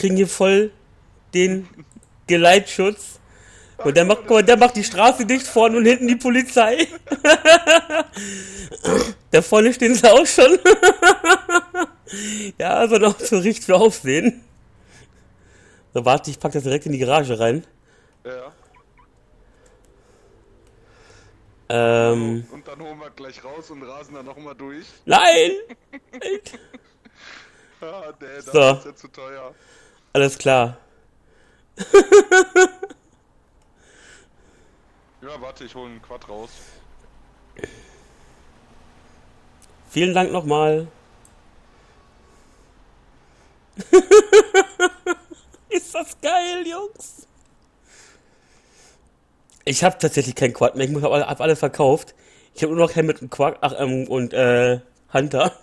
kriegen hier voll den Geleitschutz. Und der macht die Straße dicht, vorne und hinten die Polizei. Da vorne stehen sie auch schon. Ja, so ein Auto riecht für Aufsehen. So, warte, ich pack das direkt in die Garage rein. Ja. Und dann holen wir gleich raus und rasen dann nochmal durch. Nein! Ah, nee, das so. Ist ja zu teuer. Alles klar. Ja, warte, ich hole einen Quad raus. Vielen Dank nochmal. Ist das geil, Jungs? Ich habe tatsächlich keinen Quad mehr. Ich habe alle verkauft. Ich habe nur noch Helmet und Quad und Hunter.